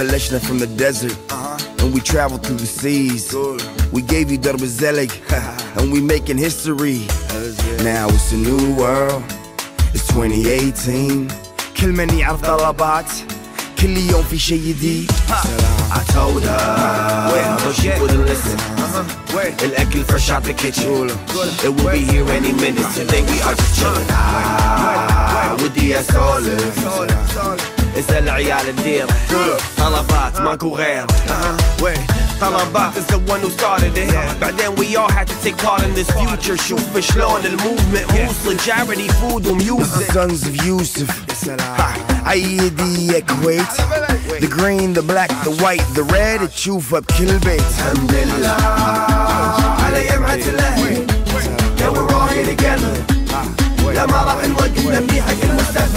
Appalachian from the desert, and we traveled through the seas. We gave you Darb Zelig, and we making history. Now it's a new world, it's 2018. كل من يعرف طلبات كل يوم في شيء جديد. I told her she wouldn't listen. الأكل fresh out the kitchen. It will be here any minute. Today we are just chillin' with the assaults. اسأل عيال الدير طلبات ماكو غير طلبات is the one who started it بعدين we all had to take part in this future شوف شلون الموفمنت وصل charity food and music Sons of Yusuf أيدي كويت the green the black the white the red تشوف بكلبي الحمد لله على يمعة الله now we're all here together لا ما راح نوقف نبني حق المستقبل